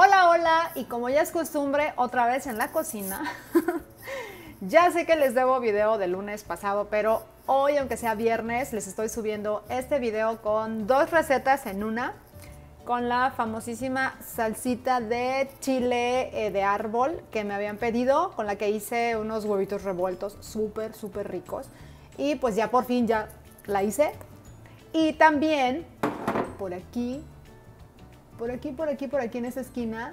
Hola, hola, y como ya es costumbre, otra vez en la cocina. Ya sé que les debo video del lunes pasado, pero hoy, aunque sea viernes, les estoy subiendo este video con dos recetas en una, con la famosísima salsita de chile de árbol que me habían pedido, con la que hice unos huevitos revueltos súper, súper ricos. Y pues ya por fin ya la hice. Y también por aquí en esta esquina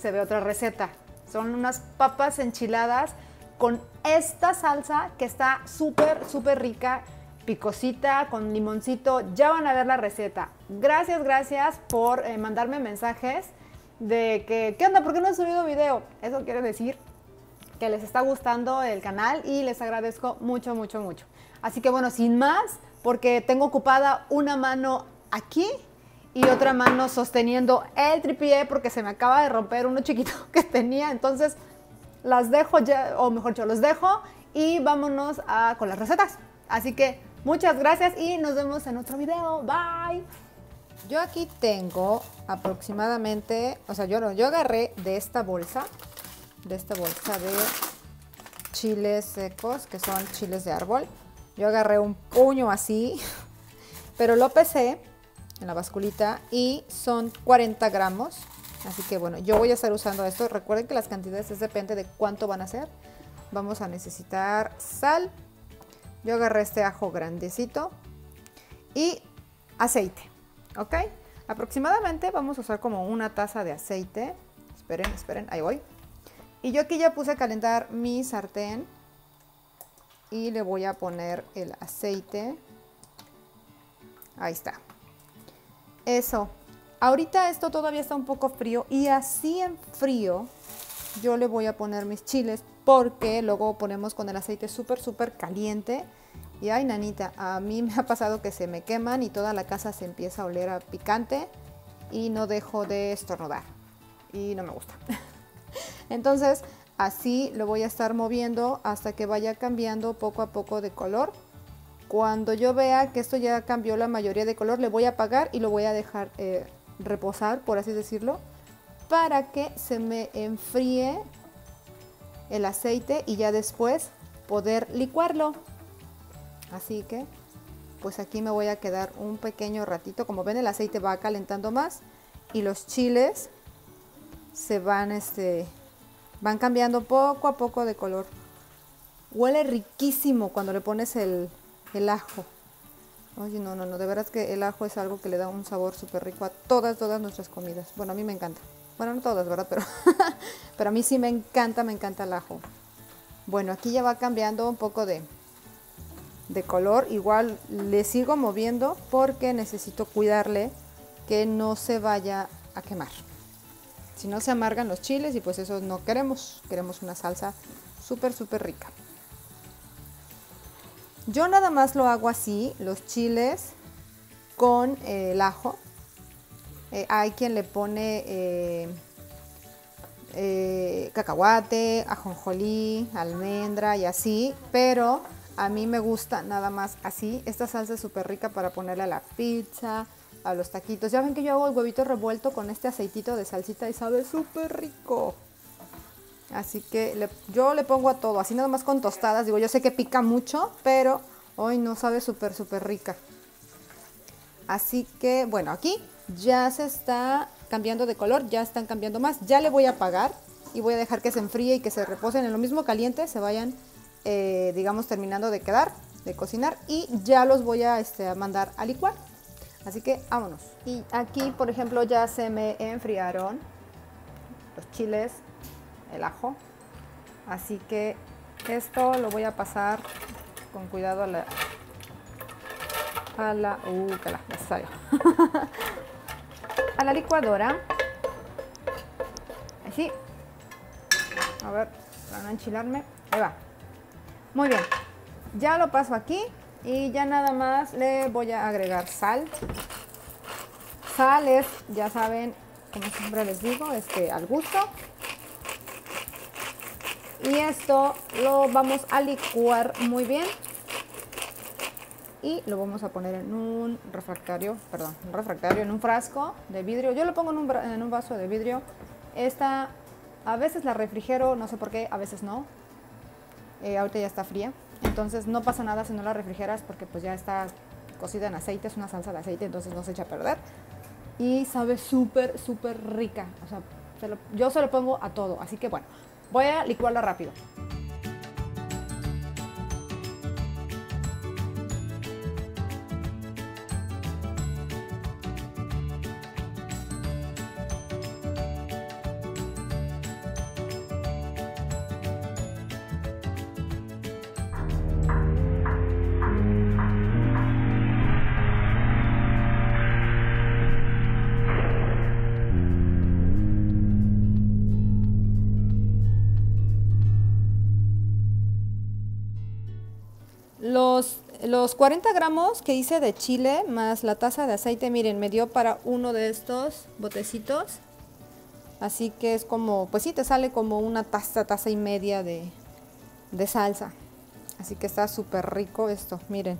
se ve otra receta. Son unas papas enchiladas con esta salsa que está súper, súper rica, picosita, con limoncito. Ya van a ver la receta. Gracias, gracias por mandarme mensajes de que, ¿qué onda? ¿Por qué no he subido video? Eso quiere decir que les está gustando el canal y les agradezco mucho, mucho, mucho. Así que bueno, sin más, porque tengo ocupada una mano aquí y otra mano sosteniendo el tripié porque se me acaba de romper uno chiquito que tenía, entonces las dejo ya, o mejor dicho, los dejo y vámonos con las recetas. Así que muchas gracias y nos vemos en otro video. Bye. Yo aquí tengo aproximadamente, o sea, yo agarré de esta bolsa de chiles secos, que son chiles de árbol. Yo agarré un puño así, pero lo pesé en la basculita y son 40 gramos. Así que bueno, yo voy a estar usando esto. Recuerden que las cantidades depende de cuánto van a hacer. Vamos a necesitar sal. Yo agarré este ajo grandecito y aceite, ¿ok? Aproximadamente vamos a usar como una taza de aceite. Esperen, esperen, ahí voy. Y yo aquí ya puse a calentar mi sartén y le voy a poner el aceite. Ahí está. Eso. Ahorita esto todavía está un poco frío y así en frío yo le voy a poner mis chiles porque luego ponemos con el aceite súper, súper caliente. Y ay, nanita, a mí me ha pasado que se me queman y toda la casa se empieza a oler a picante y no dejo de estornudar. Y no me gusta. Entonces, así lo voy a estar moviendo hasta que vaya cambiando poco a poco de color. Cuando yo vea que esto ya cambió la mayoría de color, le voy a apagar y lo voy a dejar reposar, por así decirlo, para que se me enfríe el aceite y ya después poder licuarlo. Así que, pues aquí me voy a quedar un pequeño ratito. Como ven, el aceite va calentando más y los chiles se van, van cambiando poco a poco de color. Huele riquísimo cuando le pones el ajo. Oye, no, no, no, de verdad que el ajo es algo que le da un sabor súper rico a todas nuestras comidas. Bueno, a mí me encanta. Bueno, no todas, ¿verdad? Pero, pero a mí sí me encanta el ajo. Bueno, aquí ya va cambiando un poco de color. Igual le sigo moviendo porque necesito cuidarle que no se vaya a quemar. Si no, se amargan los chiles y pues eso no queremos. Queremos una salsa súper, súper rica. Yo nada más lo hago así, los chiles con el ajo. Hay quien le pone cacahuate, ajonjolí, almendra y así, pero a mí me gusta nada más así. Esta salsa es súper rica para ponerle a la pizza, a los taquitos. Ya ven que yo hago el huevito revuelto con este aceitito de salsita y sabe súper rico. Así que yo le pongo a todo, así nada más con tostadas. Digo, yo sé que pica mucho, pero hoy no sabe súper, súper rica. Así que, bueno, aquí ya se está cambiando de color, ya están cambiando más. Ya le voy a apagar y voy a dejar que se enfríe y que se reposen en lo mismo caliente. Se vayan, digamos, terminando de quedar, de cocinar. Y ya los voy a mandar a licuar. Así que, vámonos. Y aquí, por ejemplo, ya se me enfriaron los chiles, el ajo, así que esto lo voy a pasar con cuidado a la licuadora, así, a ver, para no enchilarme, ahí va, muy bien, ya lo paso aquí y ya nada más le voy a agregar sal. Sal es, ya saben, como siempre les digo, al gusto. Y esto lo vamos a licuar muy bien y lo vamos a poner en un refractario, en un frasco de vidrio. Yo lo pongo en un vaso de vidrio Esta a veces la refrigero, no sé por qué, a veces no. Ahorita ya está fría, entonces no pasa nada si no la refrigeras porque pues ya está cocida en aceite, es una salsa de aceite, entonces no se echa a perder. Y sabe súper, súper rica, o sea, yo se lo pongo a todo, así que bueno, voy a licuarla rápido. Los 40 gramos que hice de chile más la taza de aceite, miren, me dio para uno de estos botecitos. Así que es como, pues sí, te sale como una taza y media de salsa. Así que está súper rico esto, miren.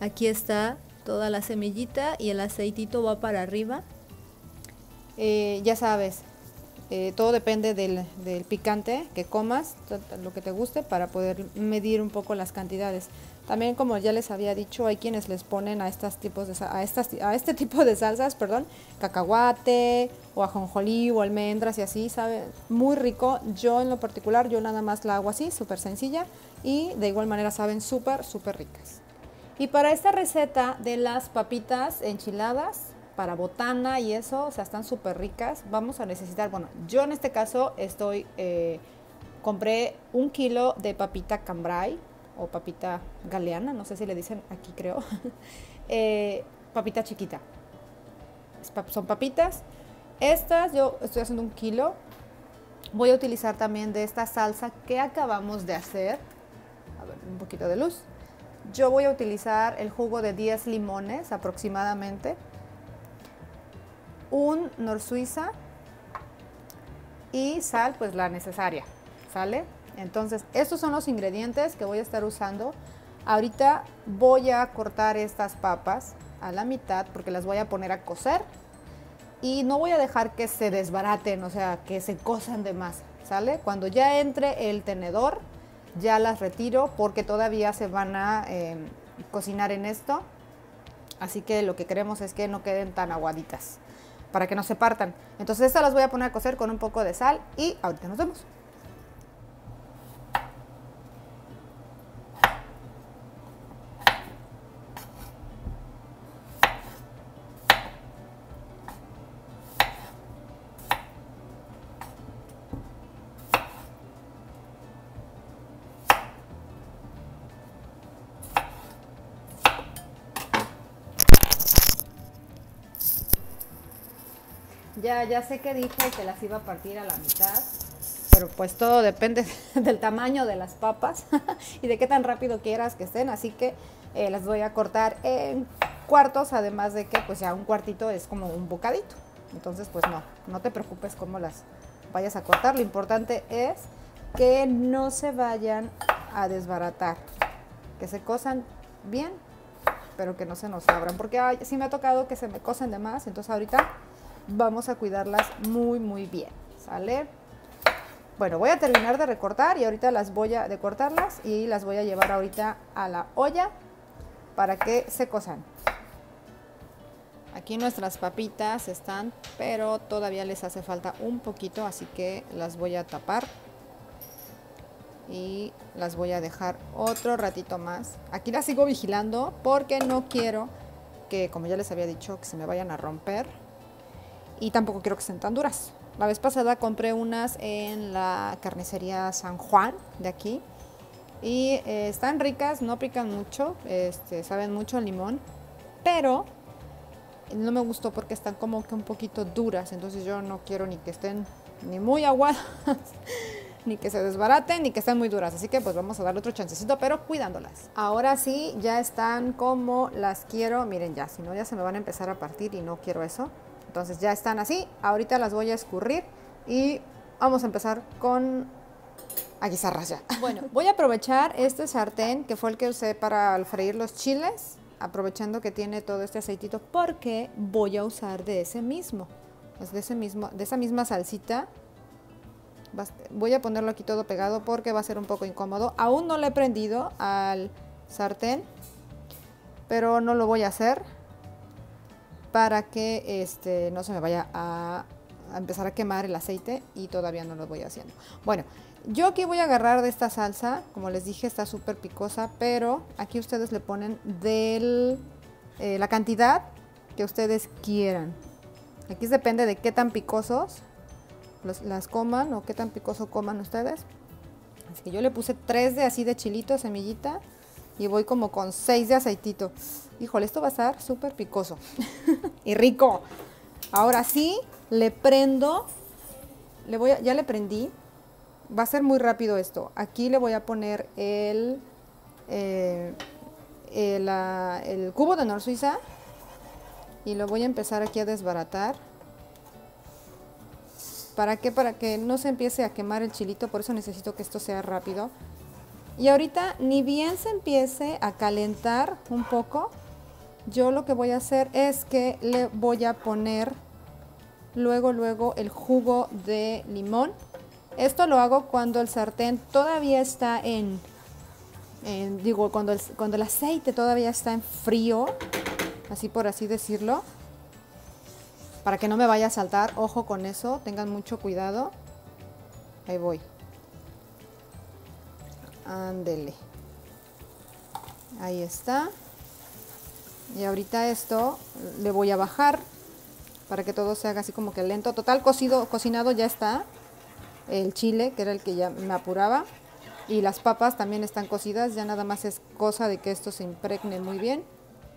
Aquí está toda la semillita y el aceitito va para arriba. Ya sabes, todo depende del picante que comas, lo que te guste, para poder medir un poco las cantidades. También, como ya les había dicho, hay quienes les ponen a este tipo de salsas, perdón, cacahuate o ajonjolí o almendras y así, sabe muy rico. Yo en lo particular, yo nada más la hago así, súper sencilla, y de igual manera saben súper, súper ricas. Y para esta receta de las papitas enchiladas, para botana y eso, o sea, están súper ricas. Vamos a necesitar, bueno, yo en este caso estoy, compré 1 kilo de papita cambray o papita galeana, no sé si le dicen aquí, creo. Papita chiquita. Son papitas. Estas yo estoy haciendo 1 kilo. Voy a utilizar también de esta salsa que acabamos de hacer. A ver, un poquito de luz. Yo voy a utilizar el jugo de 10 limones aproximadamente. Un Knorr Suiza y sal, pues la necesaria, ¿sale? Entonces, estos son los ingredientes que voy a estar usando. Ahorita voy a cortar estas papas a la mitad porque las voy a poner a cocer y no voy a dejar que se desbaraten, o sea, que se cosan de más, ¿sale? Cuando ya entre el tenedor, ya las retiro porque todavía se van a cocinar en esto. Así que lo que queremos es que no queden tan aguaditas, para que no se partan. Entonces estas las voy a poner a cocer con un poco de sal y ahorita nos vemos. Ya sé que dije que las iba a partir a la mitad, pero pues todo depende del tamaño de las papas y de qué tan rápido quieras que estén, así que las voy a cortar en cuartos, además de que pues ya un cuartito es como un bocadito, entonces pues no te preocupes cómo las vayas a cortar, lo importante es que no se vayan a desbaratar, que se cosan bien, pero que no se nos abran, porque ay, sí me ha tocado que se me cosen de más, entonces ahorita vamos a cuidarlas muy muy bien, ¿sale? Bueno, voy a terminar de recortar y ahorita las voy a cortarlas y las voy a llevar ahorita a la olla para que se cosan. Aquí nuestras papitas están, pero todavía les hace falta un poquito, así que las voy a tapar y las voy a dejar otro ratito más. Aquí las sigo vigilando porque no quiero que, como ya les había dicho, que se me vayan a romper. Y tampoco quiero que estén tan duras. La vez pasada compré unas en la carnicería San Juan de aquí. Y están ricas, no pican mucho, saben mucho el limón. Pero no me gustó porque están como que un poquito duras. Entonces yo no quiero ni que estén ni muy aguadas, ni que se desbaraten, ni que estén muy duras. Así que pues vamos a darle otro chancecito, pero cuidándolas. Ahora sí, ya están como las quiero. Miren ya, si no ya se me van a empezar a partir y no quiero eso. Entonces ya están así, ahorita las voy a escurrir y vamos a empezar a guisarlas ya. Bueno, voy a aprovechar este sartén que fue el que usé para freír los chiles, aprovechando que tiene todo este aceitito porque voy a usar de ese mismo. pues de esa misma salsita. Voy a ponerlo aquí todo pegado porque va a ser un poco incómodo. Aún no lo he prendido al sartén, pero no lo voy a hacer para que no se me vaya a empezar a quemar el aceite, y todavía no lo voy haciendo. Bueno, yo aquí voy a agarrar de esta salsa, como les dije está súper picosa, pero aquí ustedes le ponen la cantidad que ustedes quieran. Aquí depende de qué tan picosos las coman o qué tan picoso coman ustedes. Así que yo le puse 3 de así de chilito, semillita, y voy como con 6 de aceitito. Híjole, esto va a estar súper picoso y rico. Ahora sí, le prendo. Ya le prendí. Va a ser muy rápido esto. Aquí le voy a poner el cubo de Knorr Suiza y lo voy a empezar aquí a desbaratar. ¿Para qué? Para que no se empiece a quemar el chilito, por eso necesito que esto sea rápido. Y ahorita, ni bien se empiece a calentar un poco, yo lo que voy a hacer es que le voy a poner luego el jugo de limón. Esto lo hago cuando el sartén todavía está cuando el aceite todavía está en frío, así por así decirlo, para que no me vaya a saltar. Ojo con eso, tengan mucho cuidado. Ahí voy. Ándele. Ahí está. Y ahorita esto le voy a bajar para que todo se haga así como que lento. Total, cocinado ya está el chile, que era el que ya me apuraba. Y las papas también están cocidas, ya nada más es cosa de que esto se impregne muy bien.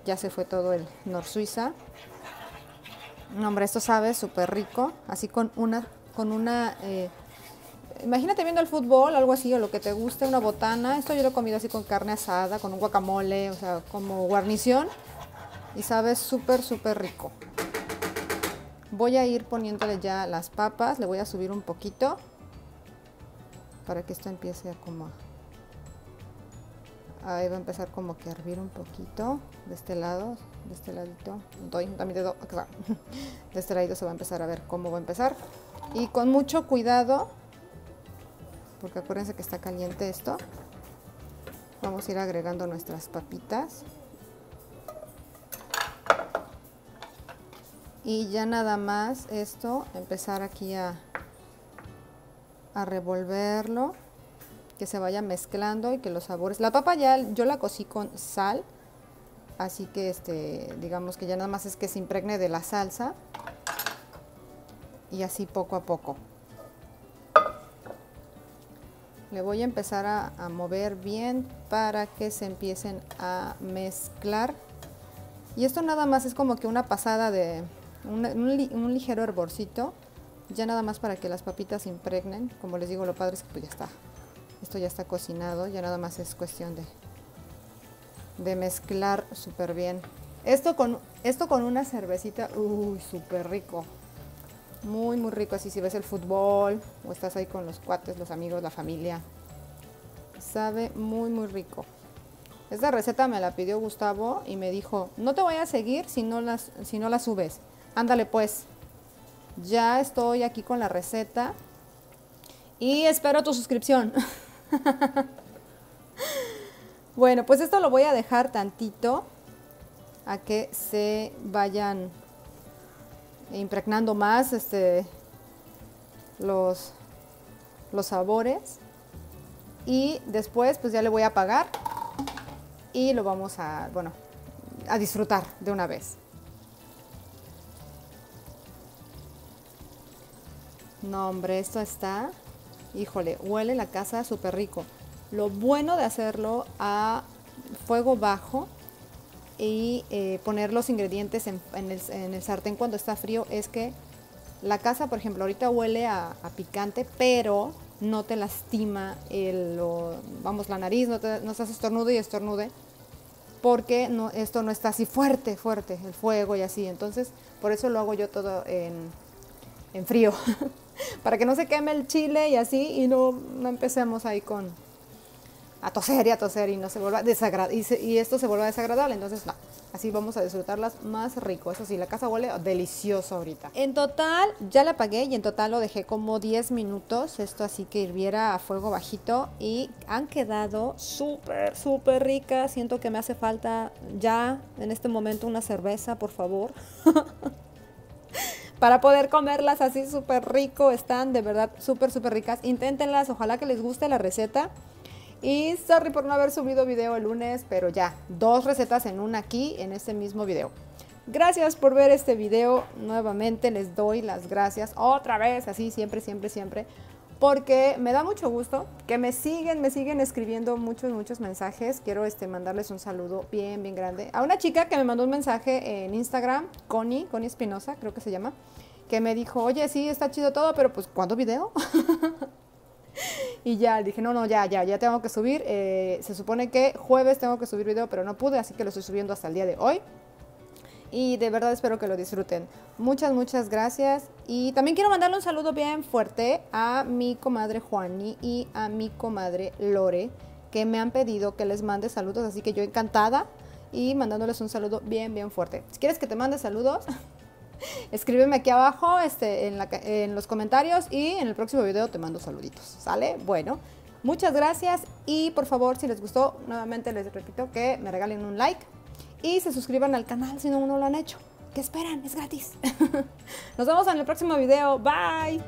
Ya se fue todo el Knorr Suiza. No, hombre, esto sabe súper rico, así con una imagínate viendo el fútbol, algo así, o lo que te guste, una botana. Esto yo lo he comido así con carne asada, con un guacamole, o sea, como guarnición, y sabe súper rico. Voy a ir poniéndole ya las papas, le voy a subir un poquito para que esto empiece ahí va a empezar como que a hervir un poquito de este lado, de este ladito, de este ladito se va a empezar a ver cómo va a empezar, y con mucho cuidado porque acuérdense que está caliente esto. Vamos a ir agregando nuestras papitas y ya nada más esto empezar aquí a revolverlo, que se vaya mezclando y que los sabores. La papa ya yo la cocí con sal, así que digamos que ya nada más es que se impregne de la salsa, y así poco a poco le voy a empezar a mover bien para que se empiecen a mezclar. Y esto nada más es como que una pasada de un ligero hervorcito, ya nada más para que las papitas se impregnen. Como les digo, lo padre es que pues ya está. Esto ya está cocinado, ya nada más es cuestión de mezclar súper bien. Esto con una cervecita, uy, súper rico. Muy rico, así si ves el fútbol o estás ahí con los cuates, los amigos, la familia. Sabe muy rico. Esta receta me la pidió Gustavo y me dijo, no te voy a seguir si no la subes. Ándale pues, ya estoy aquí con la receta y espero tu suscripción. Bueno, pues esto lo voy a dejar tantito a que se vayan impregnando más los sabores, y después pues ya le voy a apagar y lo vamos a disfrutar de una vez. No, hombre, esto está, híjole, huele la casa súper rico. Lo bueno de hacerlo a fuego bajo y poner los ingredientes en el sartén cuando está frío es que la casa, por ejemplo, ahorita huele a picante, pero no te lastima la nariz, no estás estornudo y estornude, porque no, esto no está así fuerte el fuego y así. Entonces por eso lo hago yo todo en frío para que no se queme el chile y así, y no empecemos ahí con a toser y no se vuelva desagradable, y esto se vuelva desagradable, entonces no. Así vamos a disfrutarlas más rico. Eso sí, la casa huele delicioso ahorita. En total, ya la apagué y en total lo dejé como 10 minutos. Esto así que hirviera a fuego bajito y han quedado súper, súper ricas. Siento que me hace falta ya en este momento una cerveza, por favor. Para poder comerlas así súper rico. Están de verdad súper, súper ricas. Inténtenlas, ojalá que les guste la receta. Y sorry por no haber subido video el lunes, pero ya, 2 recetas en una aquí, en este mismo video. Gracias por ver este video, nuevamente les doy las gracias, otra vez, así siempre, siempre, siempre, porque me da mucho gusto que me siguen escribiendo muchos, muchos mensajes. Quiero mandarles un saludo bien, bien grande a una chica que me mandó un mensaje en Instagram, Connie Espinosa, creo que se llama, que me dijo, oye, sí, está chido todo, pero pues, ¿cuándo video? Y ya dije, no, ya tengo que subir, se supone que jueves tengo que subir video, pero no pude, así que lo estoy subiendo hasta el día de hoy. Y de verdad espero que lo disfruten. Muchas, muchas gracias. Y también quiero mandarle un saludo bien fuerte a mi comadre Juani y a mi comadre Lore, que me han pedido que les mande saludos, así que yo encantada y mandándoles un saludo bien, bien fuerte. Si quieres que te mande saludos, escríbeme aquí abajo en los comentarios y en el próximo video te mando saluditos, ¿sale? Bueno, muchas gracias y por favor, si les gustó, nuevamente les repito que me regalen un like y se suscriban al canal si no lo han hecho. ¿Qué esperan? Es gratis. Nos vemos en el próximo video. Bye.